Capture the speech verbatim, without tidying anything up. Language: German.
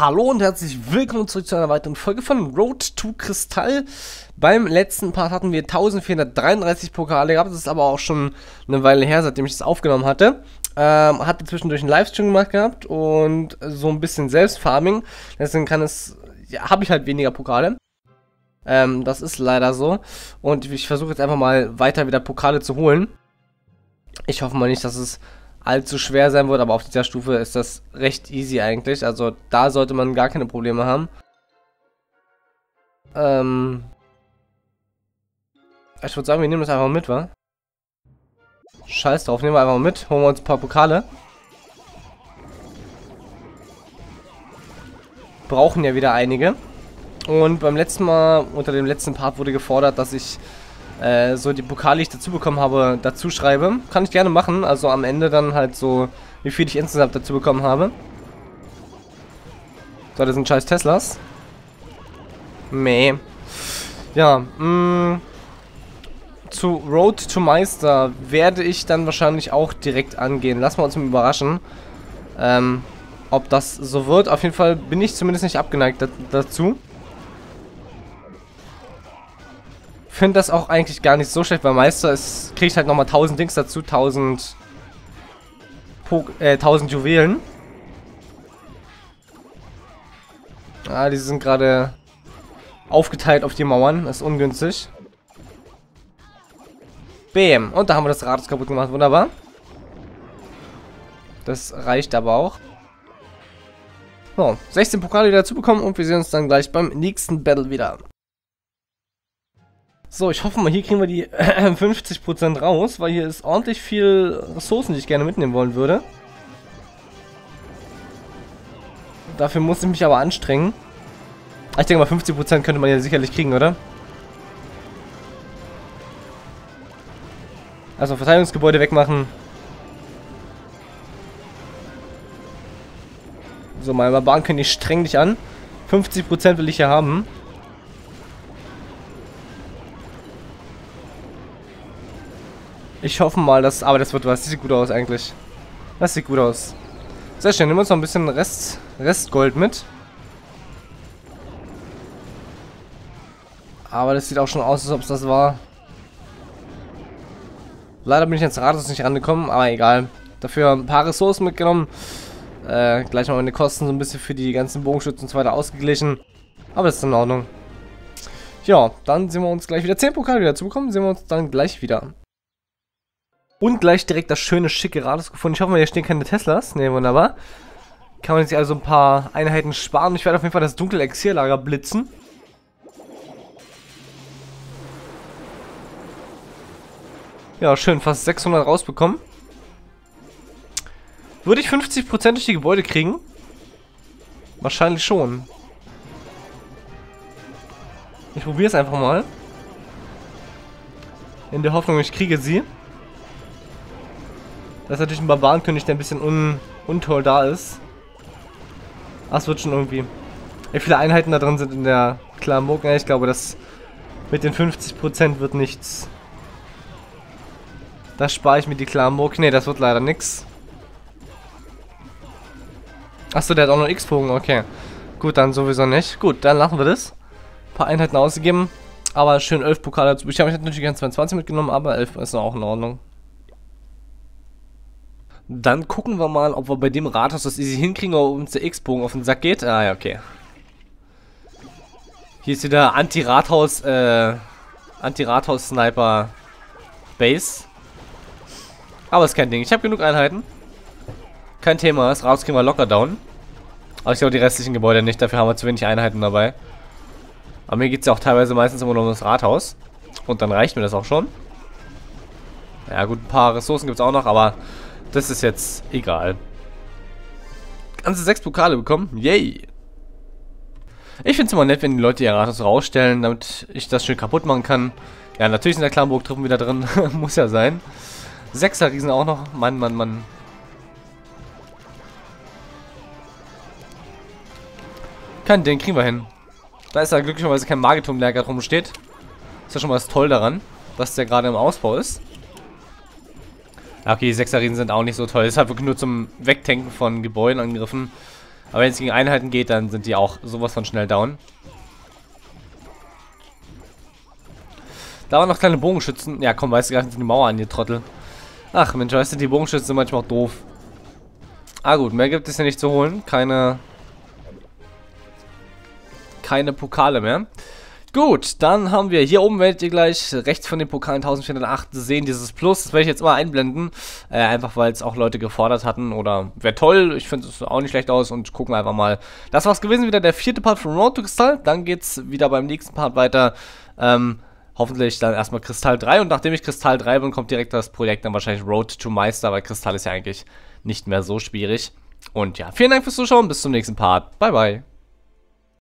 Hallo und herzlich willkommen zurück zu einer weiteren Folge von Road to Kristall. Beim letzten Part hatten wir eintausendvierhundertdreiunddreißig Pokale gehabt, das ist aber auch schon eine Weile her, seitdem ich das aufgenommen hatte. Ähm, hatte zwischendurch einen Livestream gemacht gehabt und so ein bisschen Selbstfarming, deswegen kann es, ja, habe ich halt weniger Pokale. Ähm, das ist leider so und ich versuche jetzt einfach mal weiter wieder Pokale zu holen. Ich hoffe mal nicht, dass es allzu schwer sein wird, aber auf dieser Stufe ist das recht easy eigentlich, also da sollte man gar keine Probleme haben. Ähm ich würde sagen, wir nehmen das einfach mal mit, wa? Scheiß drauf, nehmen wir einfach mal mit, holen wir uns ein paar Pokale. Brauchen ja wieder einige. Und beim letzten Mal, unter dem letzten Part wurde gefordert, dass ich so die Pokale, die ich dazu bekommen habe, dazu schreibe. Kann ich gerne machen, also am Ende dann halt so, wie viel ich insgesamt dazu bekommen habe. So, das sind scheiß Teslas. Meh. Ja, mh, zu Road to Meister werde ich dann wahrscheinlich auch direkt angehen. Lassen wir uns mal überraschen, ähm, ob das so wird. Auf jeden Fall bin ich zumindest nicht abgeneigt dazu. Ich finde das auch eigentlich gar nicht so schlecht, weil Meister ist, kriege ich halt nochmal tausend Dings dazu, tausend, po äh, tausend Juwelen. Ah, die sind gerade aufgeteilt auf die Mauern, das ist ungünstig. Bäm, und da haben wir das Rad kaputt gemacht, wunderbar. Das reicht aber auch. So, sechzehn Pokale wieder dazu bekommen und wir sehen uns dann gleich beim nächsten Battle wieder. So, ich hoffe mal, hier kriegen wir die fünfzig Prozent raus, weil hier ist ordentlich viel Ressourcen, die ich gerne mitnehmen wollen würde. Dafür muss ich mich aber anstrengen. Ich denke mal, fünfzig Prozent könnte man ja sicherlich kriegen, oder? Also Verteidigungsgebäude wegmachen. So, meine Barbaren können ich streng dich an. fünfzig Prozent will ich hier haben. Ich hoffe mal, dass... Aber das wird was. Das sieht gut aus eigentlich. Das sieht gut aus. Sehr schön. Nehmen wir uns noch ein bisschen Rest, Restgold mit. Aber das sieht auch schon aus, als ob es das war. Leider bin ich jetzt ratlos nicht rangekommen, aber egal. Dafür ein paar Ressourcen mitgenommen. Äh, gleich mal meine Kosten so ein bisschen für die ganzen Bogenschützen und so weiter ausgeglichen. Aber das ist in Ordnung. Ja, dann sehen wir uns gleich wieder. zehn Pokale wieder zu bekommen, sehen wir uns dann gleich wieder. Und gleich direkt das schöne, schicke Rad gefunden. Ich hoffe mal, hier stehen keine Teslas. Ne, wunderbar. Kann man sich also ein paar Einheiten sparen. Ich werde auf jeden Fall das dunkle Exierlager blitzen. Ja, schön. Fast sechshundert rausbekommen. Würde ich fünfzig Prozent durch die Gebäude kriegen? Wahrscheinlich schon. Ich probiere es einfach mal. In der Hoffnung, ich kriege sie. Das ist natürlich ein Barbarenkönig, der ein bisschen un untoll da ist. Ach, es wird schon irgendwie. Wie viele Einheiten da drin sind in der Klamuk? Ich glaube, das mit den fünfzig Prozent wird nichts. Da spare ich mir die Klamuk. Ne, das wird leider nichts. Achso, der hat auch noch X-Bogen. Okay. Gut, dann sowieso nicht. Gut, dann lassen wir das. Ein paar Einheiten ausgegeben. Aber schön elf Pokale dazu. Ich habe natürlich ganz zweiundzwanzig mitgenommen, aber elf ist auch in Ordnung. Dann gucken wir mal, ob wir bei dem Rathaus das easy hinkriegen, ob uns der X-Bogen auf den Sack geht. Ah, ja, okay. Hier ist wieder Anti-Rathaus, äh, Anti-Rathaus-Sniper-Base. Aber ist kein Ding. Ich habe genug Einheiten. Kein Thema. Das Rathaus kriegen wir locker down. Aber ich glaube, die restlichen Gebäude nicht. Dafür haben wir zu wenig Einheiten dabei. Aber mir geht es ja auch teilweise meistens immer nur um das Rathaus. Und dann reicht mir das auch schon. Ja, gut, ein paar Ressourcen gibt es auch noch, aber... Das ist jetzt egal. Ganze sechs Pokale bekommen. Yay! Ich finde es immer nett, wenn die Leute ihr Rathaus rausstellen, damit ich das schön kaputt machen kann. Ja, natürlich sind da Klamburg-Truppen wieder drin. Muss ja sein. Sechser Riesen auch noch. Mann, Mann, Mann. Kein Ding, kriegen wir hin. Da ist ja glücklicherweise kein Magiturm, der gerade rumsteht. Ist ja schon mal das Toll daran, dass der gerade im Ausbau ist. Okay, die Sechserriesen sind auch nicht so toll. Das ist halt wirklich nur zum Wegtanken von Gebäuden angegriffen. Aber wenn es gegen Einheiten geht, dann sind die auch sowas von schnell down. Da waren noch kleine Bogenschützen. Ja, komm, weißt du, gerade die Mauer an, ihr Trottel. Ach, Mensch, weißt du, die Bogenschützen sind manchmal auch doof. Ah gut, mehr gibt es hier nicht zu holen. Keine... Keine Pokale mehr. Gut, dann haben wir hier oben, werdet ihr gleich rechts von den Pokalen vierzehnhundertacht sehen, dieses Plus. Das werde ich jetzt mal einblenden, äh, einfach weil es auch Leute gefordert hatten oder wäre toll. Ich finde es auch nicht schlecht aus und gucken einfach mal. Das war's gewesen, wieder der vierte Part von Road to Kristall. Dann geht's wieder beim nächsten Part weiter. Ähm, hoffentlich dann erstmal Kristall drei, und nachdem ich Kristall drei bin, kommt direkt das Projekt dann wahrscheinlich Road to Meister, weil Kristall ist ja eigentlich nicht mehr so schwierig. Und ja, vielen Dank fürs Zuschauen, bis zum nächsten Part. Bye, bye.